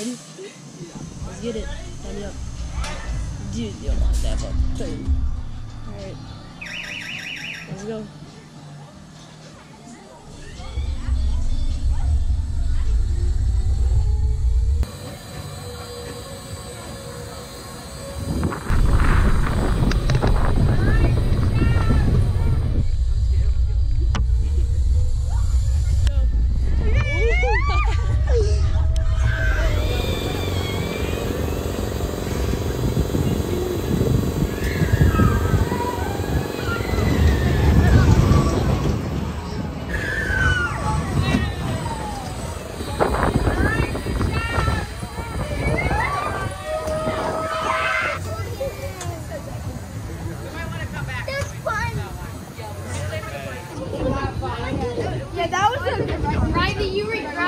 Ready? Let's get it. Hurry up. Dude, you don't want that ball. Alright. Let's go. Riley, you regret